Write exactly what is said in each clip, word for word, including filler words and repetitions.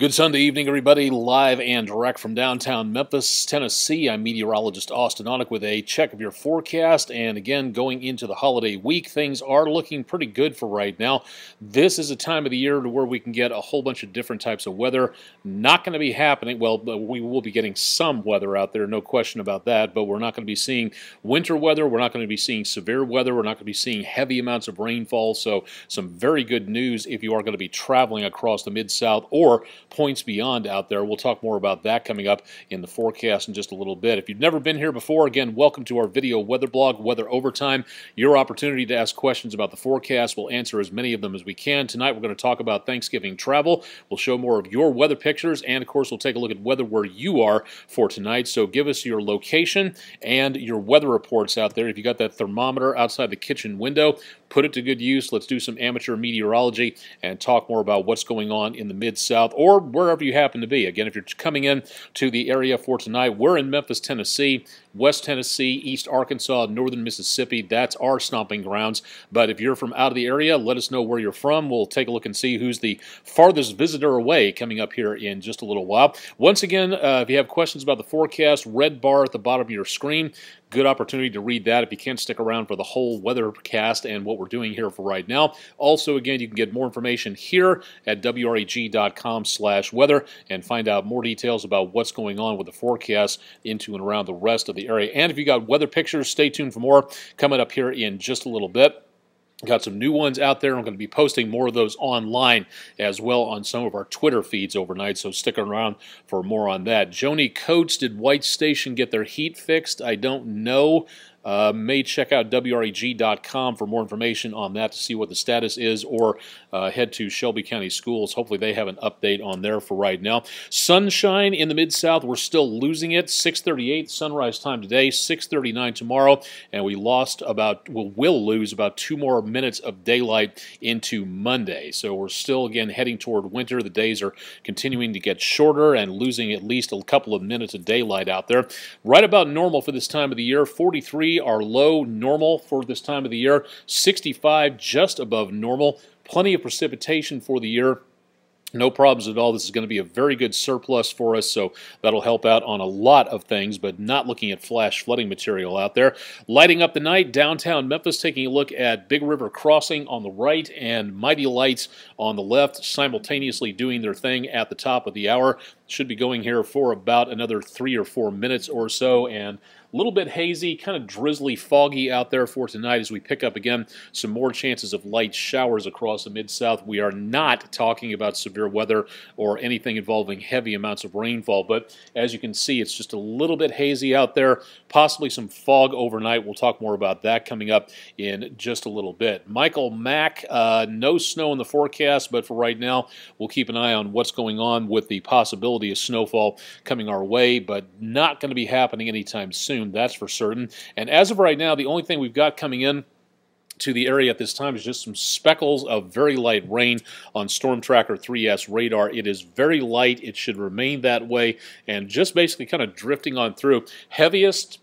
Good Sunday evening, everybody. Live and direct from downtown Memphis, Tennessee. I'm meteorologist Austen Onek with a check of your forecast. And again, going into the holiday week, things are looking pretty good for right now. This is a time of the year to where we can get a whole bunch of different types of weather. Not going to be happening. Well, we will be getting some weather out there, no question about that. But we're not going to be seeing winter weather. We're not going to be seeing severe weather. We're not going to be seeing heavy amounts of rainfall. So some very good news if you are going to be traveling across the Mid-South or points beyond out there. We'll talk more about that coming up in the forecast in just a little bit. If you've never been here before, again, welcome to our video weather blog, Weather Overtime. Your opportunity to ask questions about the forecast. We'll answer as many of them as we can. Tonight, we're going to talk about Thanksgiving travel. We'll show more of your weather pictures, and of course, we'll take a look at weather where you are for tonight. So give us your location and your weather reports out there. If you got that thermometer outside the kitchen window, put it to good use. Let's do some amateur meteorology and talk more about what's going on in the Mid-South or wherever you happen to be. Again, if you're coming in to the area for tonight, we're in Memphis, Tennessee, West Tennessee, East Arkansas, Northern Mississippi. That's our stomping grounds. But if you're from out of the area, let us know where you're from. We'll take a look and see who's the farthest visitor away coming up here in just a little while. Once again, uh, if you have questions about the forecast, red bar at the bottom of your screen. Good opportunity to read that if you can't stick around for the whole weathercast and what we're doing here for right now. Also, again, you can get more information here at w reg dot com slash weather and find out more details about what's going on with the forecast into and around the rest of the area. And if you got weather pictures, stay tuned for more coming up here in just a little bit. Got some new ones out there. I'm going to be posting more of those online as well on some of our Twitter feeds overnight, so stick around for more on that. Joni Coates, did White Station get their heat fixed? I don't know. Uh, may check out w reg dot com for more information on that to see what the status is, or uh, head to Shelby County Schools. Hopefully they have an update on there for right now. Sunshine in the Mid-South, we're still losing it. six thirty-eight sunrise time today, six thirty-nine tomorrow, and we lost about, well, will lose about two more minutes of daylight into Monday. So we're still, again, heading toward winter. The days are continuing to get shorter and losing at least a couple of minutes of daylight out there. Right about normal for this time of the year, forty-three. Are low, normal for this time of the year, sixty-five just above normal, plenty of precipitation for the year. No problems at all. This is going to be a very good surplus for us, so that'll help out on a lot of things, but not looking at flash flooding material out there. Lighting up the night, downtown Memphis, taking a look at Big River Crossing on the right and Mighty Lights on the left, simultaneously doing their thing at the top of the hour. Should be going here for about another three or four minutes or so, and a little bit hazy, kind of drizzly, foggy out there for tonight as we pick up, again, some more chances of light showers across the Mid-South. We are not talking about severe weather or anything involving heavy amounts of rainfall, but as you can see, it's just a little bit hazy out there, possibly some fog overnight. We'll talk more about that coming up in just a little bit. Michael Mack, uh, no snow in the forecast, but for right now, we'll keep an eye on what's going on with the possibility of snowfall coming our way, but not going to be happening anytime soon, that's for certain. And as of right now, the only thing we've got coming in to the area at this time is just some speckles of very light rain on Storm Tracker three S radar. It is very light. It should remain that way and just basically kind of drifting on through. Heaviest,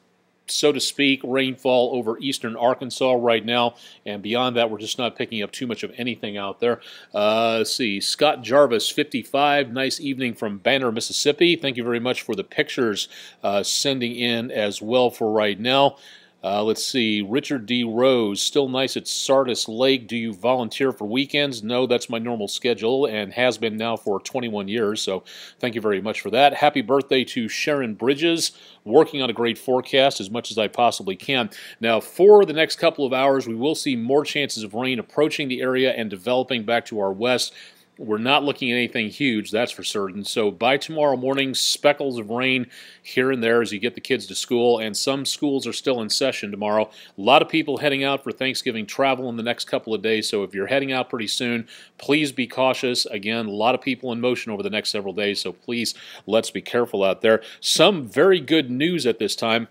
so to speak, rainfall over eastern Arkansas right now, and beyond that, we're just not picking up too much of anything out there. Uh, let's see, Scott Jarvis, fifty-five, nice evening from Banner, Mississippi. Thank you very much for the pictures uh, sending in as well for right now. Uh, let's see, Richard D. Rose, still nice at Sardis Lake. Do you volunteer for weekends? No, that's my normal schedule and has been now for twenty-one years, so thank you very much for that. Happy birthday to Sharon Bridges, working on a great forecast as much as I possibly can. Now, for the next couple of hours, we will see more chances of rain approaching the area and developing back to our west. We're not looking at anything huge, that's for certain. So by tomorrow morning, speckles of rain here and there as you get the kids to school, and some schools are still in session tomorrow. A lot of people heading out for Thanksgiving travel in the next couple of days, so if you're heading out pretty soon, please be cautious. Again, a lot of people in motion over the next several days, so please, let's be careful out there. Some very good news at this time.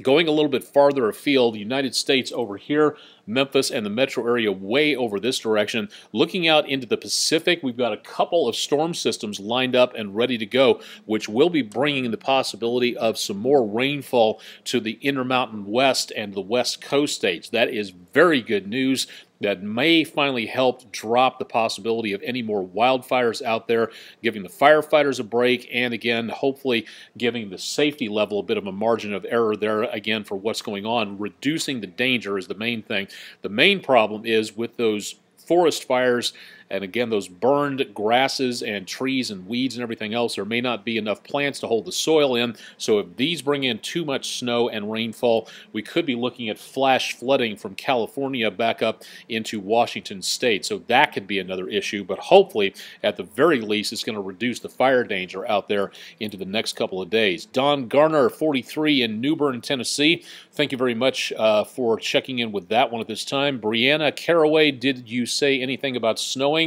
Going a little bit farther afield, the United States over here, Memphis and the metro area way over this direction. Looking out into the Pacific, we've got a couple of storm systems lined up and ready to go, which will be bringing the possibility of some more rainfall to the Intermountain West and the West Coast states. That is very good news. That may finally help drop the possibility of any more wildfires out there, giving the firefighters a break, and again, hopefully giving the safety level a bit of a margin of error there, again, for what's going on. Reducing the danger is the main thing. The main problem is with those forest fires, and again, those burned grasses and trees and weeds and everything else, there may not be enough plants to hold the soil in. So if these bring in too much snow and rainfall, we could be looking at flash flooding from California back up into Washington state. So that could be another issue, but hopefully, at the very least, it's going to reduce the fire danger out there into the next couple of days. Don Garner, forty-three, in New Bern, Tennessee. Thank you very much uh, for checking in with that one at this time. Brianna Carraway, did you say anything about snowing?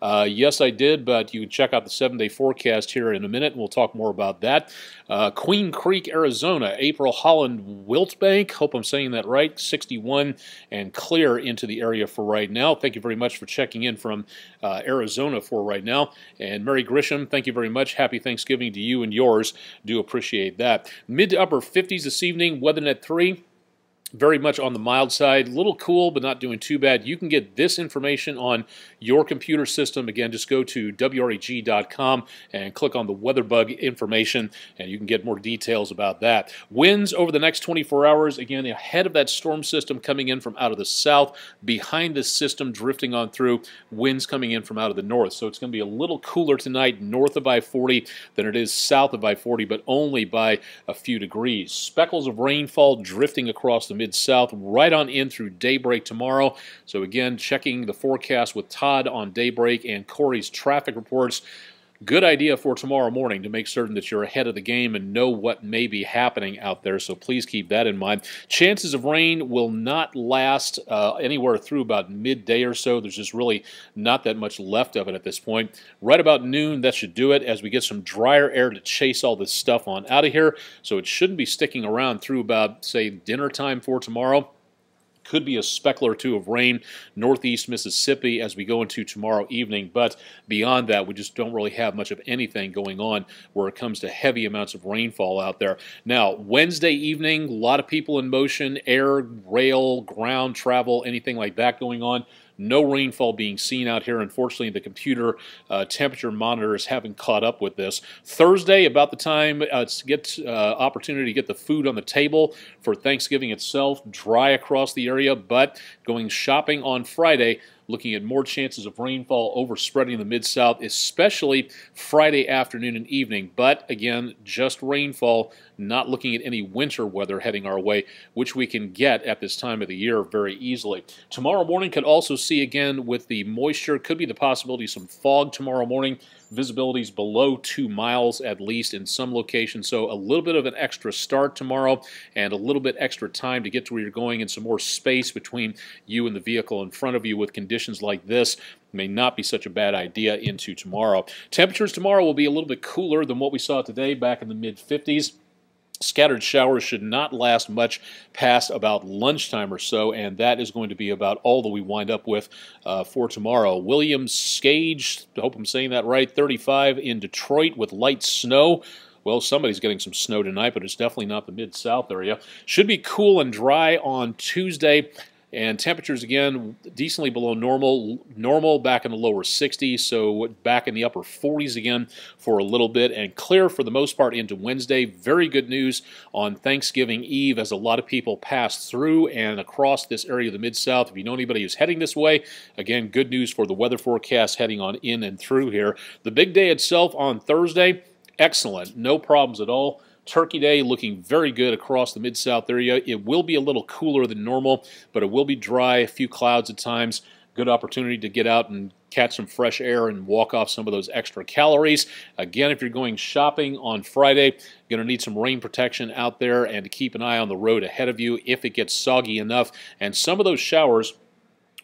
Uh, yes, I did, but you can check out the seven-day forecast here in a minute, and we'll talk more about that. Uh, Queen Creek, Arizona, April Holland, Wiltbank, hope I'm saying that right, sixty-one, and clear into the area for right now. Thank you very much for checking in from uh, Arizona for right now. And Mary Grisham, thank you very much. Happy Thanksgiving to you and yours. Do appreciate that. Mid to upper fifties this evening, WeatherNet three. Very much on the mild side, a little cool, but not doing too bad. You can get this information on your computer system. Again, just go to w reg dot com and click on the weather bug information, and you can get more details about that. Winds over the next twenty-four hours, again, ahead of that storm system coming in from out of the south, behind this system drifting on through, winds coming in from out of the north. So it's going to be a little cooler tonight north of I forty than it is south of I forty, but only by a few degrees. Speckles of rainfall drifting across the Mid-South right on in through daybreak tomorrow. So again, checking the forecast with Todd on daybreak and Corey's traffic reports. Good idea for tomorrow morning to make certain that you're ahead of the game and know what may be happening out there, so please keep that in mind. Chances of rain will not last uh, anywhere through about midday or so. There's just really not that much left of it at this point. Right about noon, that should do it, as we get some drier air to chase all this stuff on out of here, so it shouldn't be sticking around through about, say, dinner time for tomorrow. Could be a speckle or two of rain northeast Mississippi as we go into tomorrow evening, but beyond that, we just don't really have much of anything going on where it comes to heavy amounts of rainfall out there. Now, Wednesday evening, a lot of people in motion, air, rail, ground travel, anything like that going on. No rainfall being seen out here. Unfortunately, the computer uh, temperature monitors haven't caught up with this. Thursday, about the time uh, to get uh, opportunity to get the food on the table for Thanksgiving itself, dry across the area, but going shopping on Friday, looking at more chances of rainfall overspreading the Mid-South, especially Friday afternoon and evening. But again, just rainfall, not looking at any winter weather heading our way, which we can get at this time of the year very easily. Tomorrow morning could also see again with the moisture, could be the possibility of some fog tomorrow morning. Visibility's below two miles at least in some locations, so a little bit of an extra start tomorrow and a little bit extra time to get to where you're going and some more space between you and the vehicle in front of you with conditions like this. May not be such a bad idea into tomorrow. Temperatures tomorrow will be a little bit cooler than what we saw today back in the mid fifties. Scattered showers should not last much past about lunchtime or so, and that is going to be about all that we wind up with uh, for tomorrow. William Scage, I hope I'm saying that right, thirty-five, in Detroit with light snow. Well, somebody's getting some snow tonight, but it's definitely not the Mid-South area. Should be cool and dry on Tuesday. And temperatures, again, decently below normal, normal back in the lower sixties, so back in the upper forties again for a little bit, and clear for the most part into Wednesday. Very good news on Thanksgiving Eve as a lot of people pass through and across this area of the Mid-South. If you know anybody who's heading this way, again, good news for the weather forecast heading on in and through here. The big day itself on Thursday, excellent, no problems at all. Turkey Day looking very good across the Mid-South area. It will be a little cooler than normal, but it will be dry, a few clouds at times. Good opportunity to get out and catch some fresh air and walk off some of those extra calories. Again, if you're going shopping on Friday, going to need some rain protection out there and to keep an eye on the road ahead of you if it gets soggy enough. And some of those showers,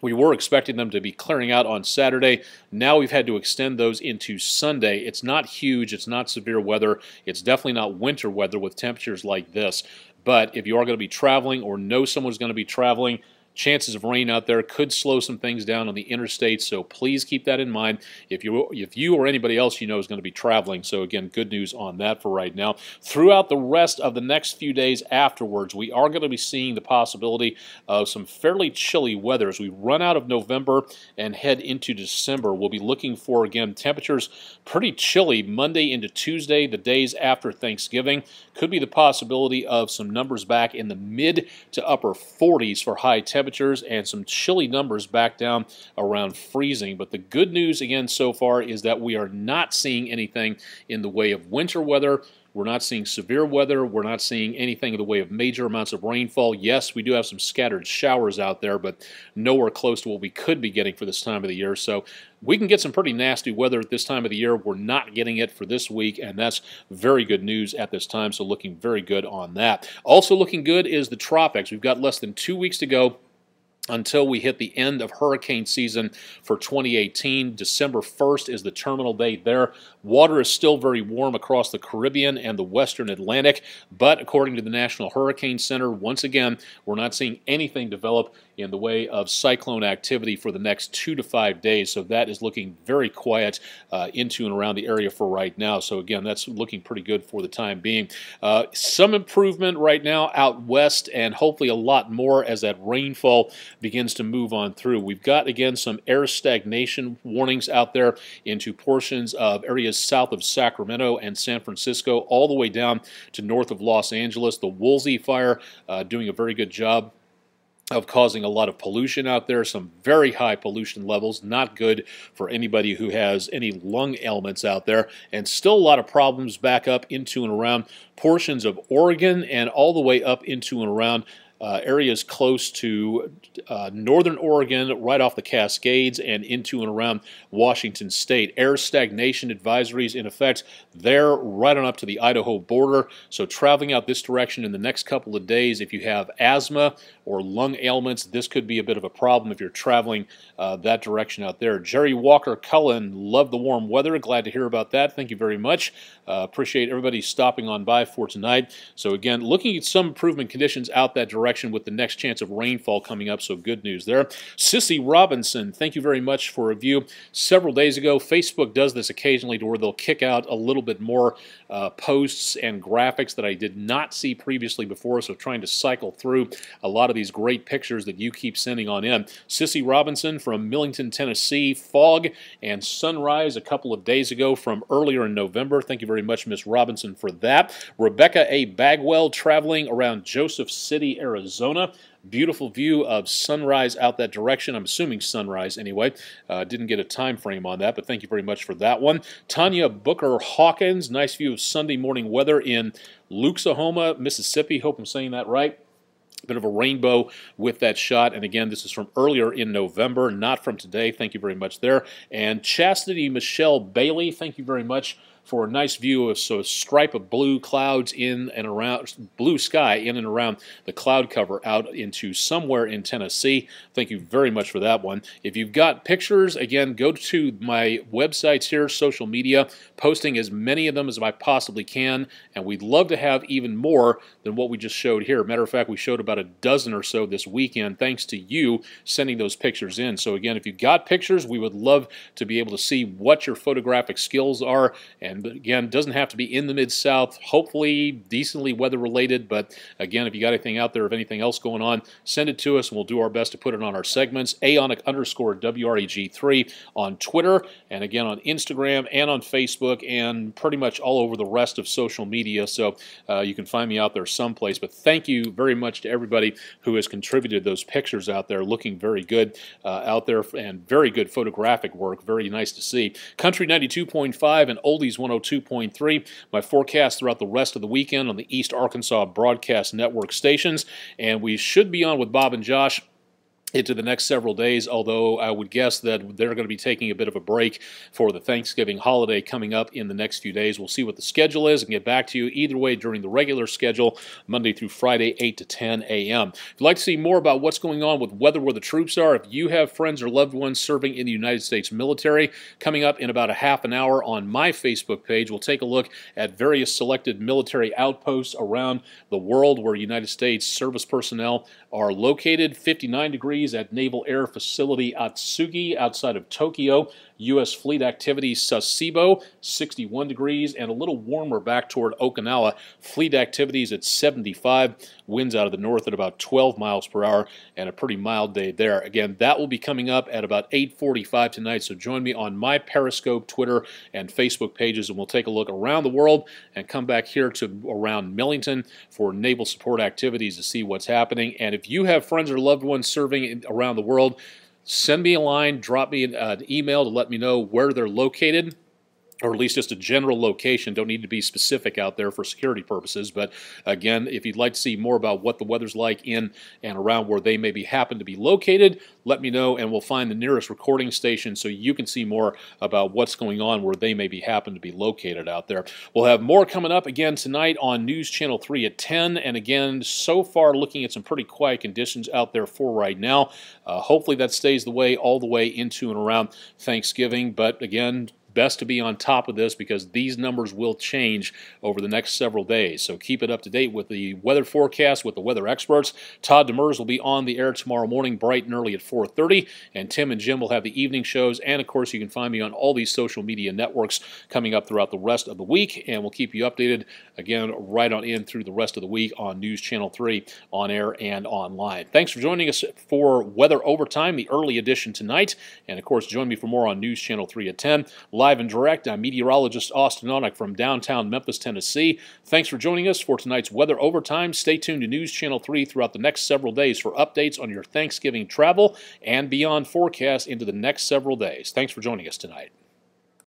we were expecting them to be clearing out on Saturday. Now we've had to extend those into Sunday. It's not huge. It's not severe weather. It's definitely not winter weather with temperatures like this. But if you are going to be traveling or know someone's going to be traveling, chances of rain out there could slow some things down on the interstate, so please keep that in mind if you if you or anybody else you know is going to be traveling. So again, good news on that for right now. Throughout the rest of the next few days afterwards, we are going to be seeing the possibility of some fairly chilly weather as we run out of November and head into December. We'll be looking for, again, temperatures pretty chilly Monday into Tuesday, the days after Thanksgiving. Could be the possibility of some numbers back in the mid to upper forties for high temperatures and some chilly numbers back down around freezing. But the good news, again, so far is that we are not seeing anything in the way of winter weather. We're not seeing severe weather. We're not seeing anything in the way of major amounts of rainfall. Yes, we do have some scattered showers out there, but nowhere close to what we could be getting for this time of the year. So we can get some pretty nasty weather at this time of the year. We're not getting it for this week, and that's very good news at this time, so looking very good on that. Also looking good is the tropics. We've got less than two weeks to go until we hit the end of hurricane season for twenty eighteen. December first is the terminal date there. Water is still very warm across the Caribbean and the Western Atlantic, but according to the National Hurricane Center, once again, we're not seeing anything develop in the way of cyclone activity for the next two to five days, so that is looking very quiet uh, into and around the area for right now. So again, that's looking pretty good for the time being. Uh, some improvement right now out west, and hopefully a lot more as that rainfall begins to move on through. We've got, again, some air stagnation warnings out there into portions of areas south of Sacramento and San Francisco, all the way down to north of Los Angeles. The Woolsey fire uh, doing a very good job of causing a lot of pollution out there, some very high pollution levels, not good for anybody who has any lung ailments out there, and still a lot of problems back up into and around portions of Oregon and all the way up into and around Uh, areas close to uh, northern Oregon, right off the Cascades and into and around Washington state. Air stagnation advisories in effect there right on up to the Idaho border. So traveling out this direction in the next couple of days, if you have asthma or lung ailments, this could be a bit of a problem if you're traveling uh, that direction out there. Jerry Walker Cullen, love the warm weather. Glad to hear about that. Thank you very much. Uh, appreciate everybody stopping on by for tonight. So again, looking at some improvement conditions out that direction with the next chance of rainfall coming up, so good news there. Sissy Robinson, thank you very much for a review several days ago. Facebook does this occasionally to where they'll kick out a little bit more uh, posts and graphics that I did not see previously before, so trying to cycle through a lot of these great pictures that you keep sending on in. Sissy Robinson from Millington, Tennessee, fog and sunrise a couple of days ago from earlier in November. Thank you very much, Miss Robinson, for that. Rebecca A. Bagwell traveling around Joseph City, Arizona. Arizona. Beautiful view of sunrise out that direction. I'm assuming sunrise anyway. Uh, didn't get a time frame on that, but thank you very much for that one. Tanya Booker Hawkins, nice view of Sunday morning weather in Luxahoma, Mississippi. Hope I'm saying that right. Bit of a rainbow with that shot, and again, this is from earlier in November, not from today. Thank you very much there. And Chastity Michelle Bailey, thank you very much for a nice view of so a stripe of blue clouds in and around, blue sky in and around the cloud cover out into somewhere in Tennessee. Thank you very much for that one. If you've got pictures, again, go to my websites here, social media, posting as many of them as I possibly can, and we'd love to have even more than what we just showed here. Matter of fact, we showed about a dozen or so this weekend, thanks to you sending those pictures in. So again, if you've got pictures, we would love to be able to see what your photographic skills are. And But again, doesn't have to be in the Mid-South, hopefully decently weather-related. But again, if you got anything out there, if anything else going on, send it to us, and we'll do our best to put it on our segments. Aonic underscore W R E G three on Twitter, and again on Instagram and on Facebook, and pretty much all over the rest of social media. So uh, you can find me out there someplace. But thank you very much to everybody who has contributed those pictures out there, looking very good uh, out there, and very good photographic work. Very nice to see. Country ninety-two point five and Oldies one oh two point three, my forecast throughout the rest of the weekend on the East Arkansas Broadcast Network stations, and we should be on with Bob and Josh into the next several days, although I would guess that they're going to be taking a bit of a break for the Thanksgiving holiday coming up in the next few days. We'll see what the schedule is and get back to you either way during the regular schedule, Monday through Friday, eight to ten a m If you'd like to see more about what's going on with weather where the troops are, if you have friends or loved ones serving in the United States military, coming up in about a half an hour on my Facebook page, we'll take a look at various selected military outposts around the world where United States service personnel are located. fifty-nine degrees at Naval Air Facility Atsugi outside of Tokyo. U S. Fleet Activity Sasebo, sixty-one degrees, and a little warmer back toward Okinawa. Fleet Activities at seventy-five, winds out of the north at about twelve miles per hour, and a pretty mild day there. Again, that will be coming up at about eight forty-five tonight, so join me on my Periscope, Twitter, and Facebook pages, and we'll take a look around the world and come back here to around Millington for naval support activities to see what's happening. And if you have friends or loved ones serving around the world, send me a line, drop me an, uh, an email to let me know where they're located, or at least just a general location. Don't need to be specific out there for security purposes. But again, if you'd like to see more about what the weather's like in and around where they maybe happen to be located, let me know and we'll find the nearest recording station so you can see more about what's going on where they maybe happen to be located out there. We'll have more coming up again tonight on News Channel three at ten. And again, so far looking at some pretty quiet conditions out there for right now. Uh, hopefully that stays the way all the way into and around Thanksgiving. But again, best to be on top of this because these numbers will change over the next several days. So keep it up to date with the weather forecast with the weather experts. Todd Demers will be on the air tomorrow morning bright and early at four thirty, and Tim and Jim will have the evening shows. And, of course, you can find me on all these social media networks coming up throughout the rest of the week, and we'll keep you updated, again, right on in through the rest of the week on News Channel three on air and online. Thanks for joining us for Weather Overtime, the early edition tonight. And, of course, join me for more on News Channel three at ten. Live and direct, I'm meteorologist Austen Onek from downtown Memphis, Tennessee. Thanks for joining us for tonight's Weather Overtime. Stay tuned to News Channel three throughout the next several days for updates on your Thanksgiving travel and beyond forecast into the next several days. Thanks for joining us tonight.